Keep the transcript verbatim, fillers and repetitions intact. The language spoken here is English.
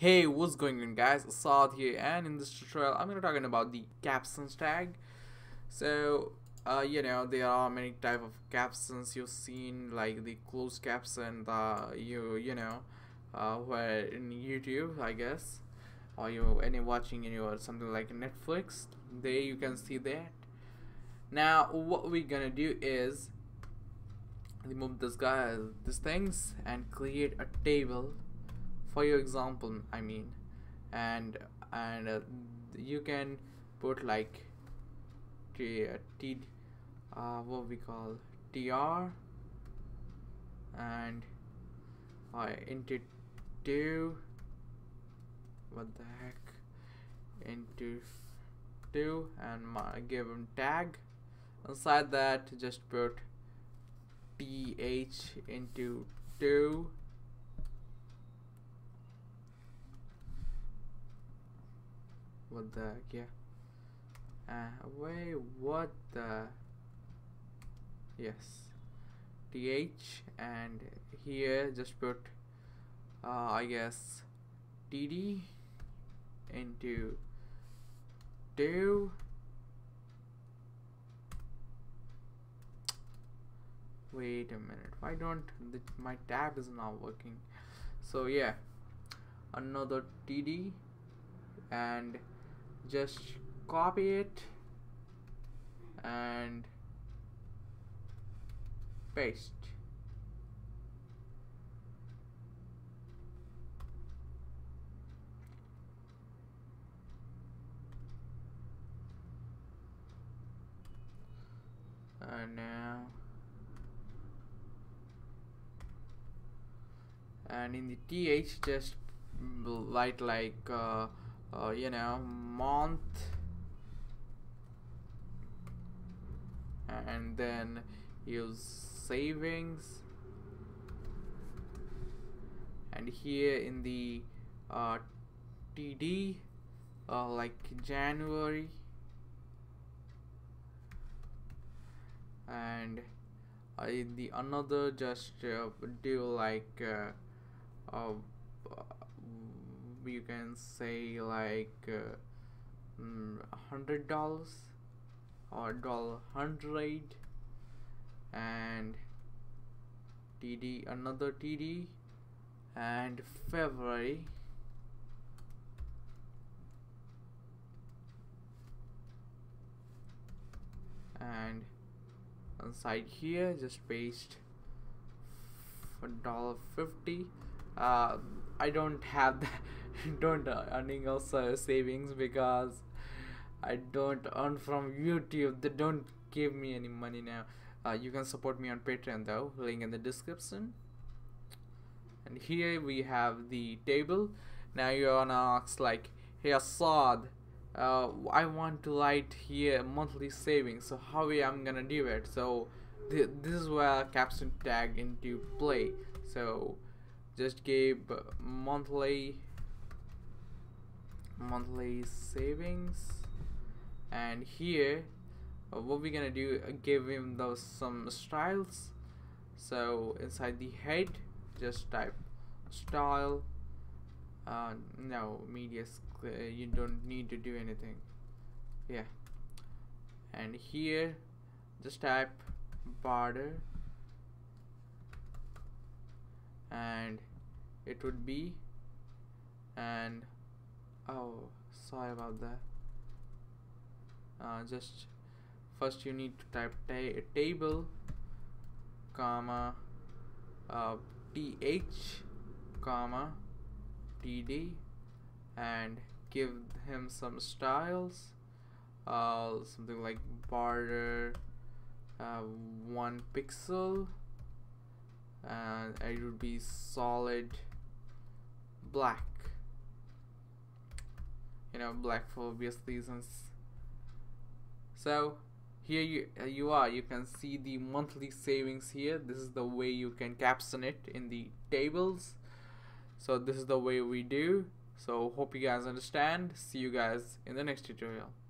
Hey, what's going on guys, Asad here, and in this tutorial I'm gonna talking about the captions tag. So uh, you know, there are many type of captions you've seen, like the closed caption, the you you know uh, where in YouTube I guess, or you any watching any or something like Netflix, there you can see that. Now what we're gonna do is remove this guy these things and create a table for your example, I mean, and and uh, you can put like t, uh, t uh, what we call tr and uh, into two, what the heck, into two, and my, give them tag. Inside that just put th into two. What the heck, yeah. Uh, wait, what the? Yes. Th, and here just put, uh, I guess, td into two. Wait a minute. Why don't the, my tab is not working? So yeah, another td and. Just copy it and paste. And now, and in the th, just write like. Uh, Uh, you know, month, and then use savings, and here in the uh, T D uh, like January, and uh, in the another just uh, do like uh, uh, you can say like uh, hundred dollars or dollar hundred, and T D another T D and February, and inside here just paste for dollar fifty. Uh, I don't have that. Don't earning also savings because I don't earn from YouTube. They don't give me any money now. Uh, you can support me on Patreon though. Link in the description. And here we have the table. Now you're gonna ask like, hey Asad, uh, I want to write here monthly savings. So how I'm gonna do it? So th this is where caption tag into play. So just give monthly. monthly savings, and here uh, what we're gonna do uh, give him those some styles. So inside the head just type style, uh, no media, uh, you don't need to do anything, yeah. And here just type border, and it would be, and oh, sorry about that. Uh, just first you need to type ta table, comma, uh, th, comma, td, and give him some styles, uh, something like border, uh, one pixel, and it would be solid black. You know, black for obvious reasons. So here you uh, you are. You can see the monthly savings here. This is the way you can caption it in the tables. So this is the way we do. So hope you guys understand. See you guys in the next tutorial.